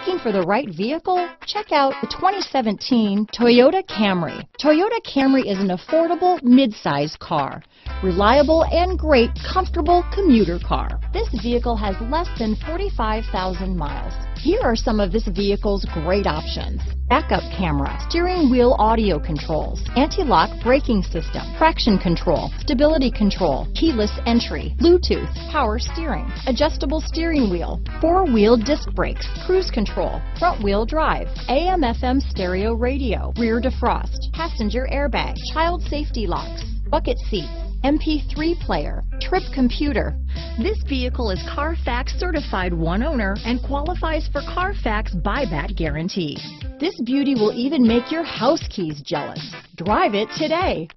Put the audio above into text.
Looking for the right vehicle? Check out the 2017 Toyota Camry. Toyota Camry is an affordable mid-size car, reliable and great comfortable commuter car. This vehicle has less than 45,000 miles. Here are some of this vehicle's great options: backup camera, steering wheel audio controls, anti-lock braking system, traction control, stability control, keyless entry, Bluetooth, power steering, adjustable steering wheel, four-wheel disc brakes, cruise control, front-wheel drive, AM/FM stereo radio, rear defrost, passenger airbag, child safety locks, bucket seats, MP3 player, trip computer. This vehicle is Carfax certified one owner and qualifies for Carfax buyback guarantee. This beauty will even make your house keys jealous. Drive it today.